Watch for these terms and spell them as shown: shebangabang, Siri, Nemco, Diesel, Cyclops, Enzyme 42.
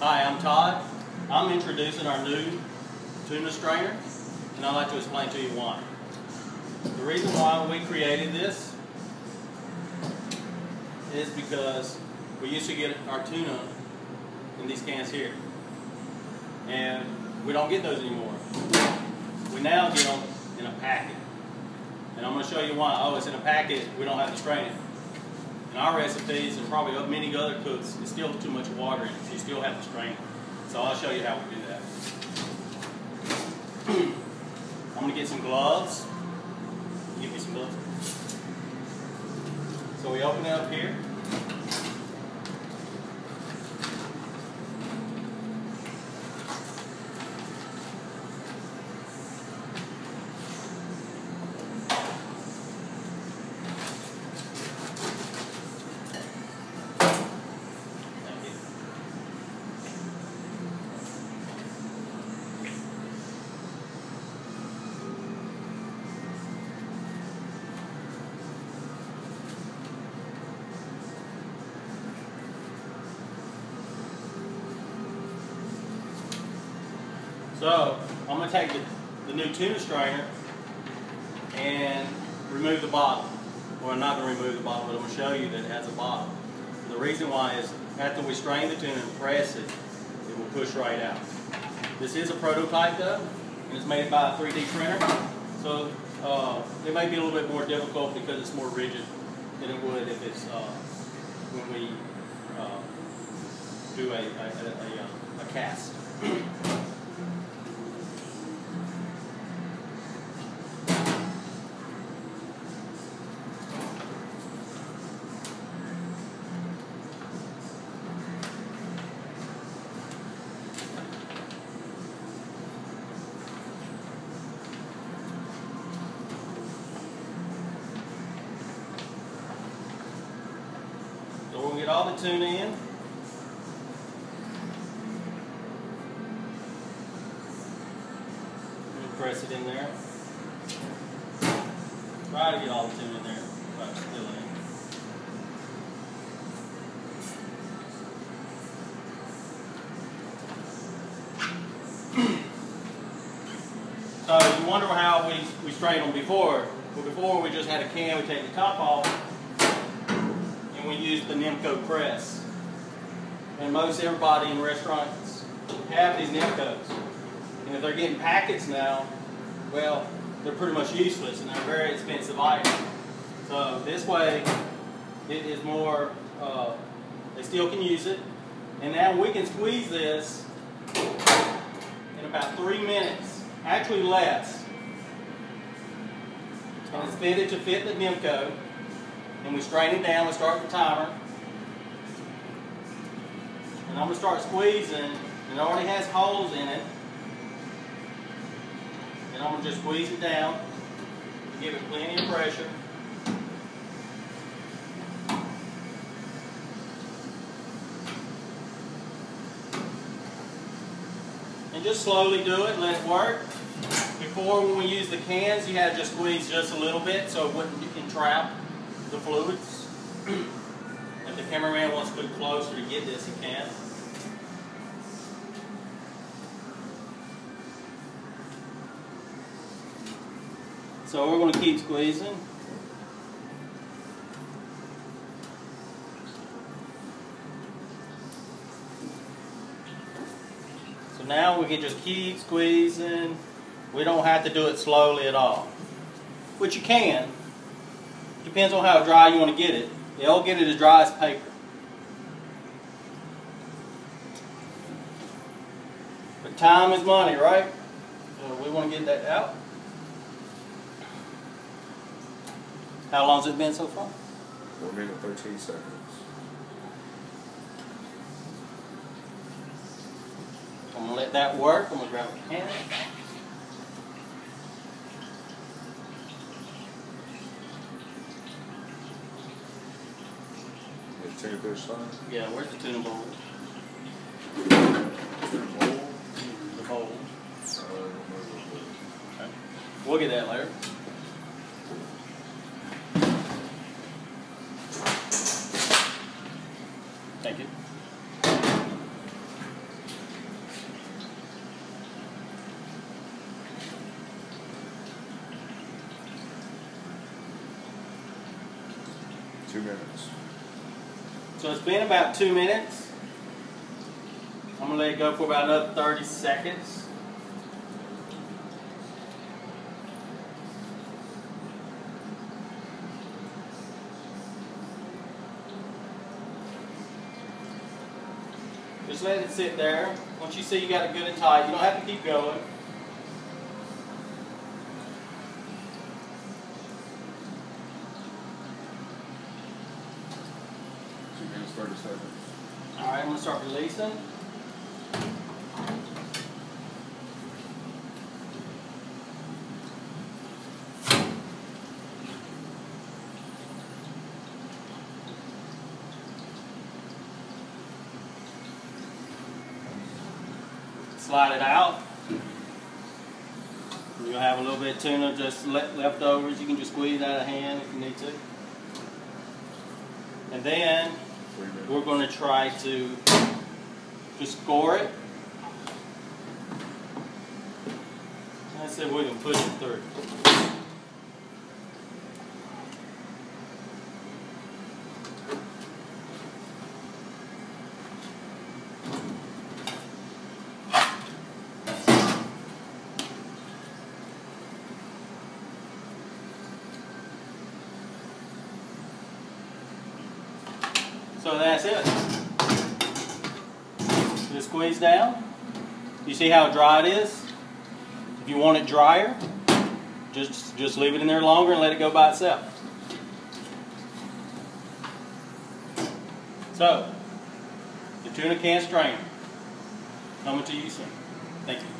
Hi, I'm Todd. I'm introducing our new tuna strainer, and I'd like to explain to you why. The reason why we created this is because we used to get our tuna in these cans here, and we don't get those anymore. We now get them in a packet, and I'm going to show you why. Oh, it's in a packet. We don't have to strain it. In our recipes, and probably many other cooks, it's still too much water in it, so you still have to strain it. So I'll show you how we do that. I'm going to get some gloves. Give me some gloves. So we open it up here. So, I'm going to take the new tuna strainer and remove the bottom. Well, I'm not going to remove the bottom, but I'm going to show you that it has a bottom. The reason why is after we strain the tuna and press it, it will push right out. This is a prototype though, and it's made by a 3D printer. So, it may be a little bit more difficult because it's more rigid than it would if it's when we do a cast. Get all the tuna in. And press it in there. Try to get all the tuna in there. But it's still in. So you wonder how we strained them before. Well, before we just had a can. We take the top off. And we use the Nemco press. And most everybody in restaurants have these Nemcos. And if they're getting packets now, well, they're pretty much useless and they're very expensive items. So this way, it is more, they still can use it. And now we can squeeze this in about 3 minutes, actually less. And it's fitted to fit the Nemco. And we strain it down, we start the timer. And I'm going to start squeezing, and it already has holes in it. And I'm going to just squeeze it down, give it plenty of pressure. And just slowly do it, let it work. Before, when we used the cans, you had to just squeeze just a little bit so it wouldn't entrap the fluids. If the cameraman wants to move closer to get this, he can. So we're going to keep squeezing. So now we can just keep squeezing. We don't have to do it slowly at all, which you can. Depends on how dry you want to get it. They'll get it as dry as paper. But time is money, right? So we want to get that out. How long has it been so far? 1 minute and 13 seconds. I'm going to let that work. I'm going to grab a can. Yeah, where's the tuna bowl? The bowl. Okay. We'll get that later. Thank you. 2 minutes. So it's been about 2 minutes. I'm going to let it go for about another 30 seconds. Just let it sit there. Once you see you got it good and tight, you don't have to keep going. Alright, I'm going to start releasing. Slide it out. You'll have a little bit of tuna just leftovers. You can just squeeze out of hand if you need to. And then we're going to try to just score it. Let's see if we can push it through. So that's it. Just squeeze down. You see how dry it is? If you want it drier, just leave it in there longer and let it go by itself. So, the tuna can strainer. Coming to you soon. Thank you.